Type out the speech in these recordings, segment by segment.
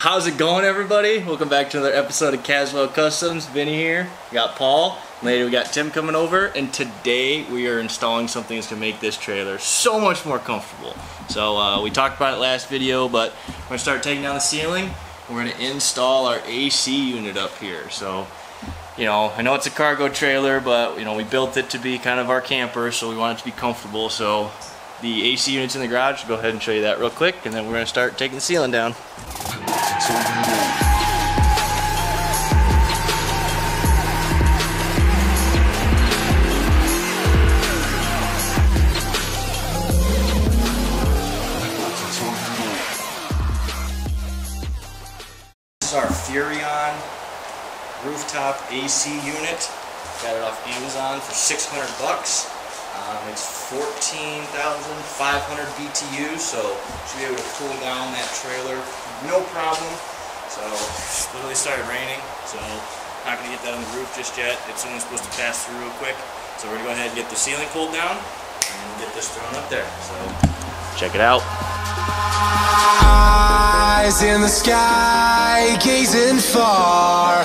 How's it going, everybody? Welcome back to another episode of Caswell Customs. Vinny here. We got Paul. Later we got Tim coming over, and today we are installing something that's gonna make this trailer so much more comfortable. So we talked about it last video, but we're gonna start taking down the ceiling. We're gonna install our AC unit up here. So, you know, I know it's a cargo trailer, but you know, we built it to be kind of our camper, so we want it to be comfortable. So the AC unit's in the garage. We'll go ahead and show you that real quick, and then we're gonna start taking the ceiling down. This is our Furrion rooftop AC unit. Got it off Amazon for 600 bucks. It's 14,500 BTU, so should be able to cool down that trailer no problem. So it literally started raining, so not going to get that on the roof just yet. It's only supposed to pass through real quick. So we're going to go ahead and get the ceiling cooled down and get this thrown up there. So check it out. Eyes in the sky, gazing far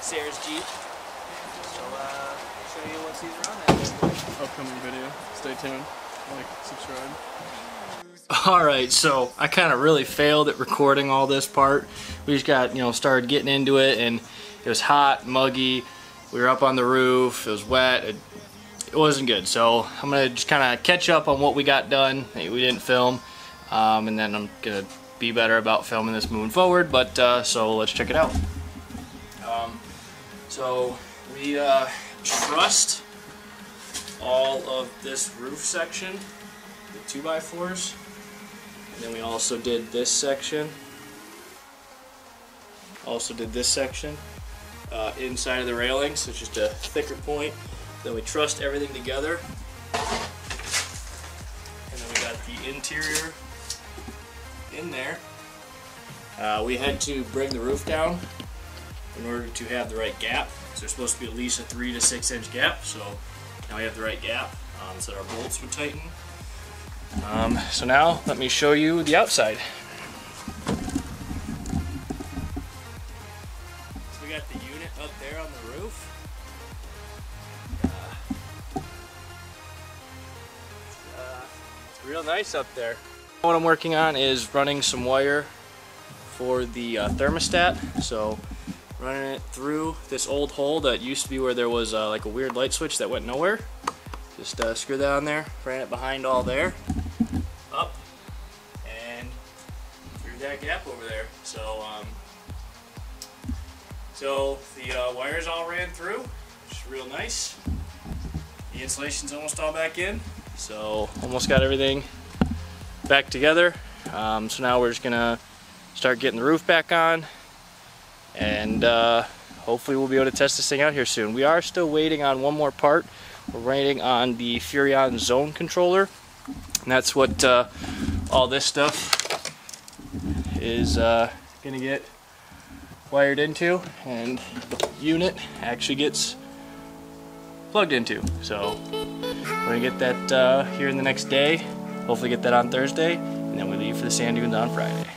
Sarah's Jeep. So show you what season on that. Upcoming video. Stay tuned. Like, subscribe. Alright, so I kinda really failed at recording all this part. We just got, you know, started getting into it, and it was hot, muggy, we were up on the roof, it was wet, it wasn't good. So I'm gonna just kinda catch up on what we got done that we didn't film. And then I'm gonna be better about filming this moving forward, but so let's check it out. So we trussed all of this roof section, the 2x4s, and then we also did this section, inside of the railing, so it's just a thicker point. Then we trussed everything together, and then we got the interior in there. We had to bring the roof down in order to have the right gap. So there's supposed to be at least a 3 to 6 inch gap, so now we have the right gap so that our bolts would tighten. So now let me show you the outside. So we got the unit up there on the roof. It's real nice up there. What I'm working on is running some wire for the thermostat. So running it through this old hole that used to be where there was like a weird light switch that went nowhere. Just screw that on there, ran it behind all there, up, and through that gap over there. So so the wires all ran through, which is real nice. The insulation's almost all back in, so almost got everything back together. So now we're just gonna start getting the roof back on, and hopefully we'll be able to test this thing out here soon. We are still waiting on one more part. We're waiting on the Furrion zone controller, and that's what all this stuff is gonna get wired into, and the unit actually gets plugged into. So we're gonna get that here in the next day, hopefully get that on Thursday, and then we leave for the sand dunes on Friday.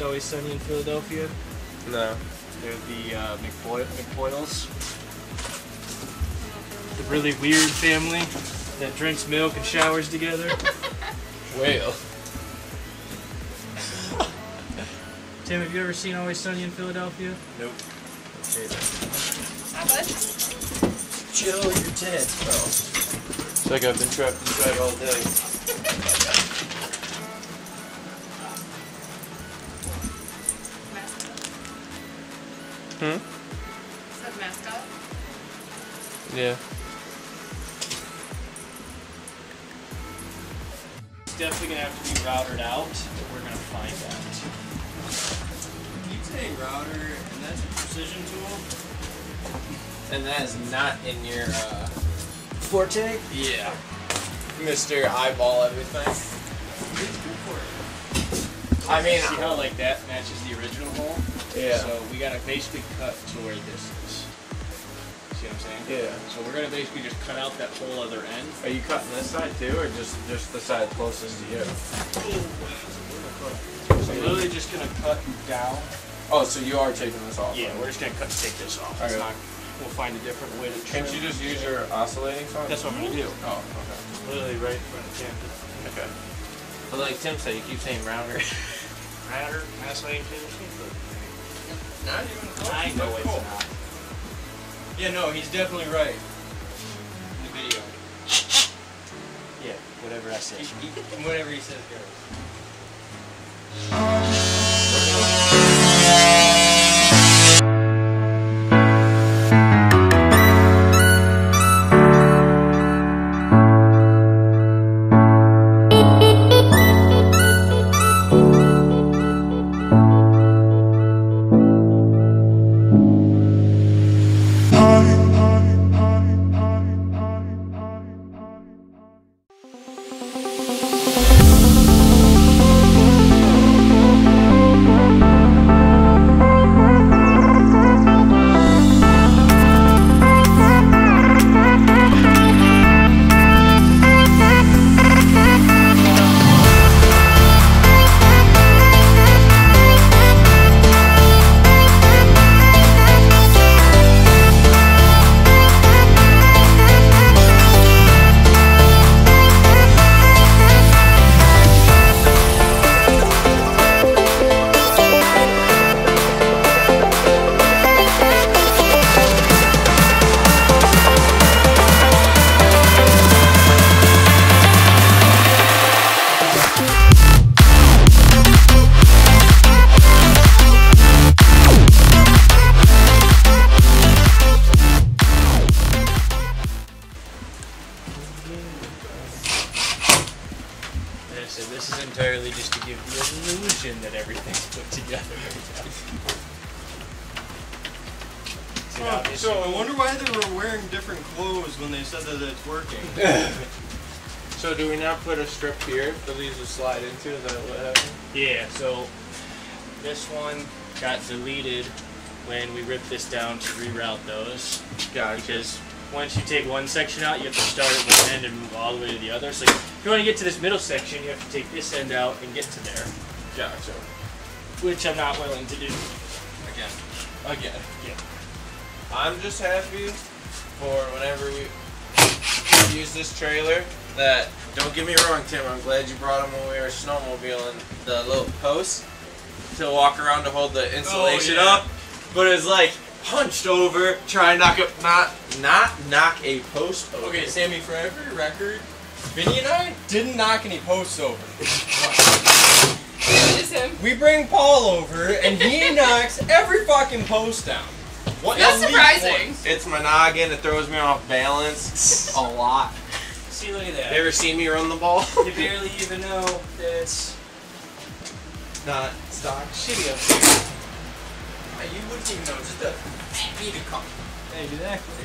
Always Sunny in Philadelphia? No. They're the McBoyles. The really weird family that drinks milk and showers together. Well. Tim, have you ever seen Always Sunny in Philadelphia? Nope. Okay then. I would. Chill your tits, bro. It's like I've been trapped inside all day. Hmm? Is that the mascot? Yeah. It's definitely going to have to be routed out, but we're going to find out. You say router, and that's a precision tool? And that is not in your forte? Yeah. Mr. Eyeball everything. It's good for it. I mean, see how like that matches the original hole? Yeah. So we gotta basically cut to where this is. See what I'm saying? Yeah. So we're gonna basically just cut out that whole other end. Are you cutting this side too, or just the side closest to you? So we're literally just gonna cut down. Oh, so you are taking this off? Yeah, right? We're just gonna take this off. Right. Not, we'll find a different way to trim. Can't you just use your oscillating saw? That's what I'm gonna do. Oh, okay. Literally right in front of Tim. Okay. But like Tim said, you keep saying router. Router, oscillating table. Not even close. I know it's not. Yeah, no, he's definitely right. In the video. Yeah, whatever I say. Whatever he says goes. to give the illusion that everything's put together. So I wonder why they were wearing different clothes when they said that it's working. So do we now put a strip here for these to slide into? Is that what happened? Yeah, so this one got deleted when we ripped this down to reroute those. Gotcha. Because once you take one section out, you have to start at one end and move all the way to the other. So if you want to get to this middle section, you have to take this end out and get to there. Gotcha. Which I'm not willing to do. Again. Yeah. I'm just happy for whenever we use this trailer that, don't get me wrong, Tim, I'm glad you brought them when we were snowmobiling, the little posts to walk around to hold the insulation up, but it's like hunched over, try and not knock a post over. Okay, Sammy, for every record, Vinny and I didn't knock any posts over. It is him. We bring Paul over and he knocks every fucking post down. What? That's surprising. It's my noggin. It throws me off balance a lot. See, look at that. You ever seen me run the ball? You barely even know that it's not stock. Shitty up here. You wouldn't even know. Just a beat of cup. Exactly.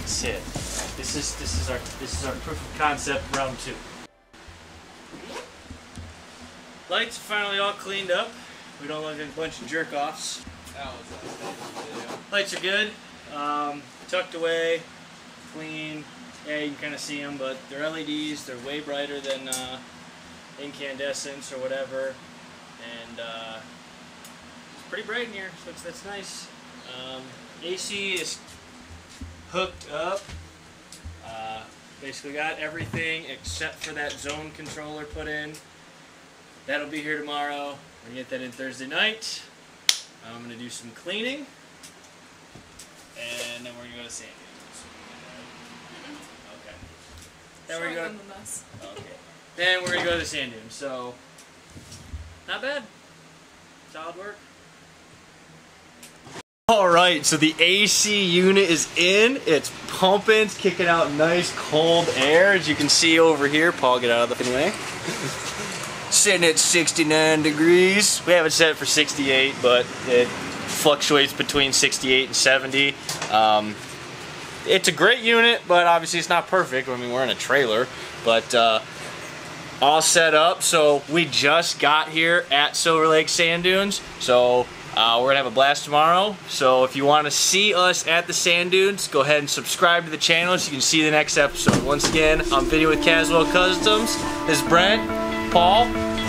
That's it. This is our proof of concept round 2. Lights are finally all cleaned up. We don't look like a bunch of jerk-offs. Lights are good. Tucked away, clean. Yeah, you can kind of see them, but they're LEDs. They're way brighter than incandescents or whatever. And it's pretty bright in here, so that's nice. AC is hooked up. Basically got everything except for that zone controller put in. That'll be here tomorrow. We're gonna get that in Thursday night. I'm gonna do some cleaning, and then we're gonna go to Sand Dunes. Okay. Then we're gonna go to the Sand Dunes. So, not bad. Solid work. All right. So the AC unit is in. It's pumping. It's kicking out nice cold air, as you can see over here. Paul, get out of the way. Sitting at 69 degrees. We haven't set it for 68, but it fluctuates between 68 and 70. It's a great unit, but obviously it's not perfect. I mean, we're in a trailer, but all set up. So we just got here at Silver Lake Sand Dunes. So we're gonna have a blast tomorrow. So if you want to see us at the Sand Dunes, go ahead and subscribe to the channel so you can see the next episode. Once again, I'm Vinny with Caswell Customs. This is Brent. Paul, we'll